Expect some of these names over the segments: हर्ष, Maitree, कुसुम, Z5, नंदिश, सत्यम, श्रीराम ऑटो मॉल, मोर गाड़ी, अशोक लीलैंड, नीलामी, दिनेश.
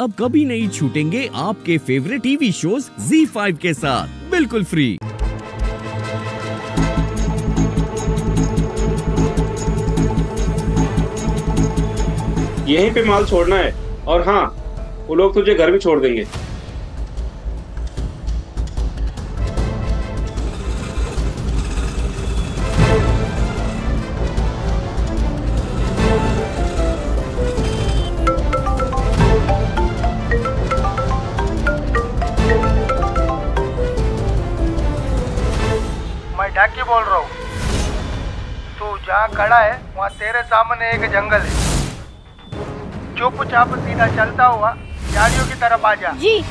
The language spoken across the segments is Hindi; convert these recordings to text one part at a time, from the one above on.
अब कभी नहीं छूटेंगे आपके फेवरेट टीवी शोज Z5 के साथ बिल्कुल फ्री। यहीं पे माल छोड़ना है और हाँ, वो लोग तुझे घर भी छोड़ देंगे। मैं ढाकी बोल रहा हूँ। तू जहाँ खड़ा है वहाँ तेरे सामने एक जंगल है। चुप चाप सीधा चलता हुआ झाड़ियों की तरफ आ जा। जी।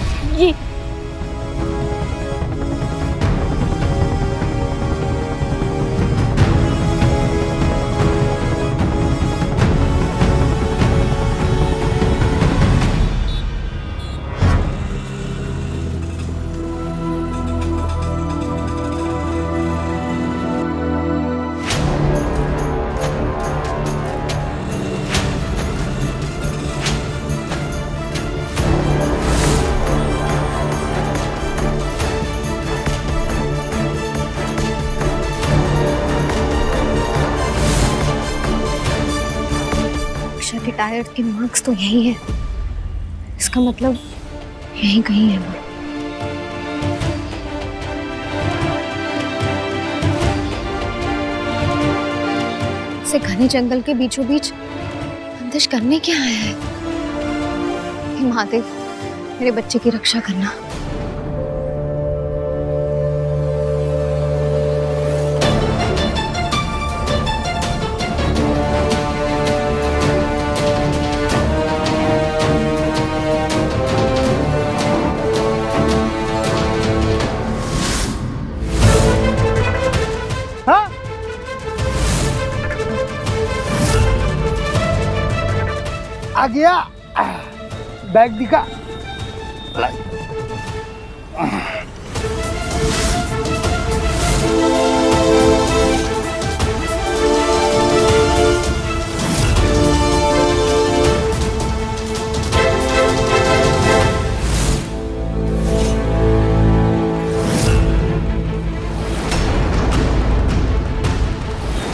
के टायर के मार्क्स तो यही है, इसका मतलब यही कहीं है वो। इसे घने जंगल के बीचों बीच बंदिश करने क्या आया है? हे महादेव, मेरे बच्चे की रक्षा करना। आ गया, बैग दिखा।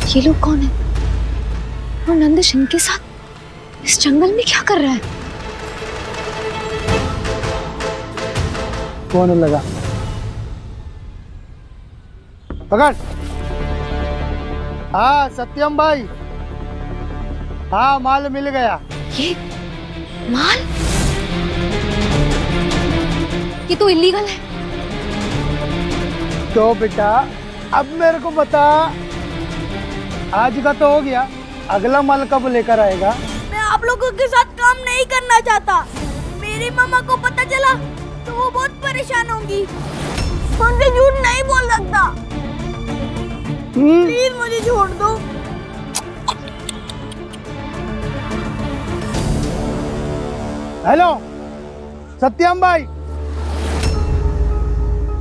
ये लोग कौन है और नंदिश इनके साथ इस जंगल में क्या कर रहा है? कौन लगा? पकड़। हाँ सत्यम भाई, हाँ माल मिल गया। ये माल? ये तो इलीगल है। तो बेटा अब मेरे को बता, आज का तो हो गया, अगला माल कब लेकर आएगा? आप लोगों के साथ काम नहीं करना चाहता। मेरी मामा को पता चला तो वो बहुत परेशान होंगी। मुझे झूठ नहीं बोल सकता। प्लीज मुझे छोड़ दो। हेलो सत्यम भाई,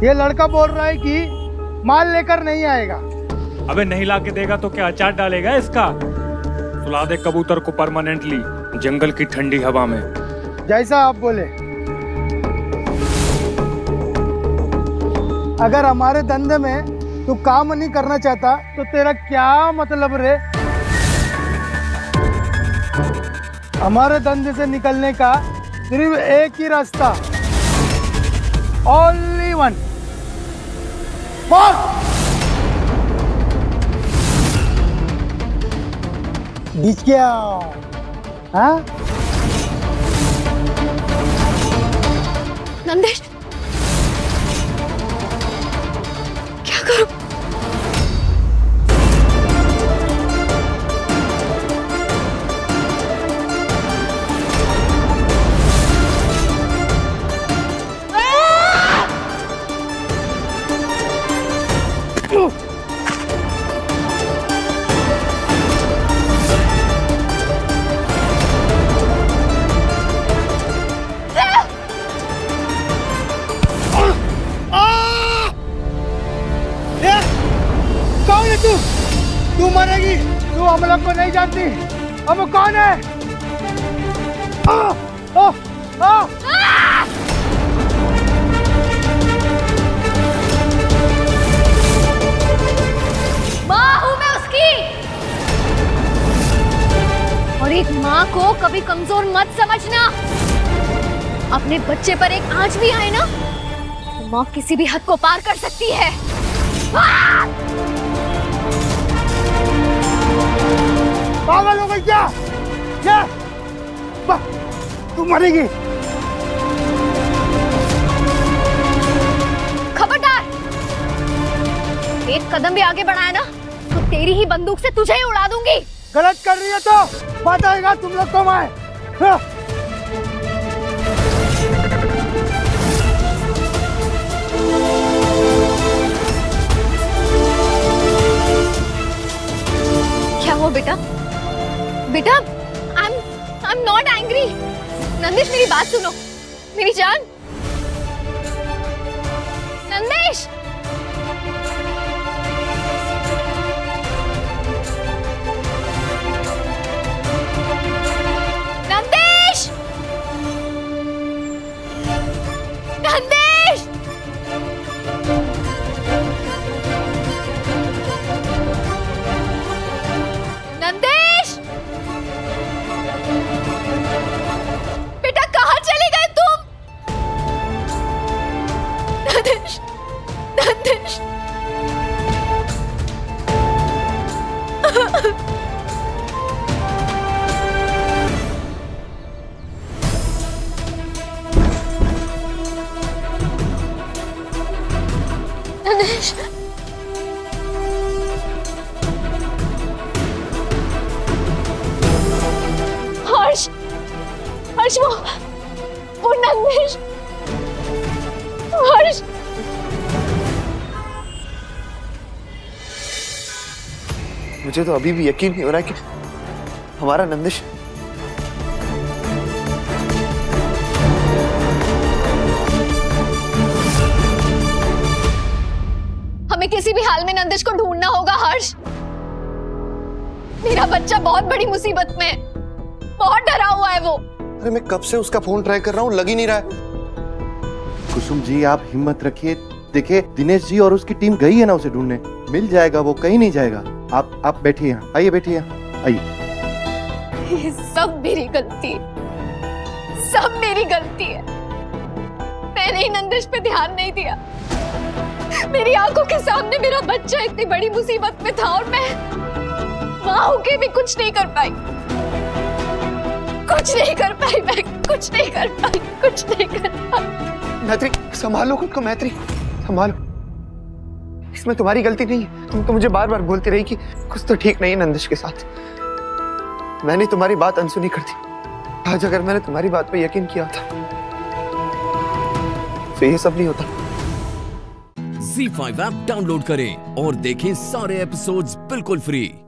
ये लड़का बोल रहा है कि माल लेकर नहीं आएगा। अबे नहीं ला के देगा तो क्या अचार डालेगा इसका? सुला दे कबूतर को परमानेंटली जंगल की ठंडी हवा में, जैसा आप बोले। अगर हमारे धंधे में तू काम नहीं करना चाहता तो तेरा क्या मतलब रे? हमारे धंधे से निकलने का सिर्फ एक ही रास्ता, ओनली वन। बीच क्या? हाँ? नंदिश, क्या करूं? तू मरेगी, तू हम लोग को नहीं जानती। अब कौन है? आ, आ, आ, अपने बच्चे पर एक आंच भी आए ना तो माँ किसी भी हद को पार कर सकती है। पागल हो गई क्या? क्या? तू मरेगी। खबरदार, एक कदम भी आगे बढ़ाया ना तो तेरी ही बंदूक से तुझे ही उड़ा दूंगी। गलत कर रही है तो बताएगा तुम लोग को मैं। क्या हो बेटा? बेटा, I'm not angry। नंदिश मेरी बात सुनो, मेरी जान। नंदिश, वो नंदिश, हर्ष, मुझे तो अभी भी यकीन नहीं हो रहा कि हमारा नंदिश। हमें किसी भी हाल में नंदिश को ढूंढना होगा हर्ष। मेरा बच्चा बहुत बड़ी मुसीबत में है, बहुत डरा हुआ है वो। अरे मैं कब से उसका फोन ट्राई कर रहा हूँ, लग ही नहीं रहा है। कुसुम जी आप हिम्मत रखिए, देखिए दिनेश जी और उसकी टीम गई है ना उसे ढूंढने, मिल जाएगा, वो कहीं नहीं जाएगा। आप बैठिए यहाँ, आइए बैठिए यहाँ, आइए। ये सब मेरी गलती है, सब मेरी गलती है। मैंने ही नंदिश पे ध्यान नहीं दिया। मेरी आंखों के सामने मेरा बच्चा इतनी बड़ी मुसीबत में था और मैं माँ होके भी कुछ नहीं कर पाई, कुछ नहीं कर पाई मैं, कुछ नहीं कर पाई, कुछ नहीं कर पाई। मैत्री संभालो खुद को, मैत्री संभालो। इसमें तुम्हारी गलती नहीं है, तुम तो मुझे बार बार बोलती रही कि कुछ तो ठीक नहीं है नंदिश के साथ। मैंने तुम्हारी बात अनसुनी कर दी। आज अगर मैंने तुम्हारी बात पे यकीन किया था तो ये सब नहीं होता। Z5 ऐप डाउनलोड करें और देखें सारे एपिसोड्स बिल्कुल फ्री।